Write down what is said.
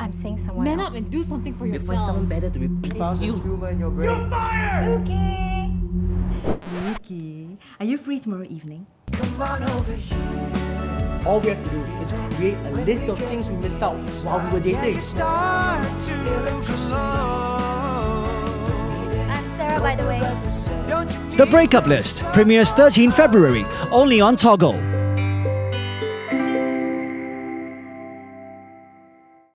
I'm seeing someone else. Man up and do something for yourself. You find someone better to replace you. You're fired! Luki! Luki, are you free tomorrow evening? Come on over here. All we have to do is create a list of things we missed out while we were dating. I'm Sarah, by the way. The Breakup List premieres 13 February, only on Toggle.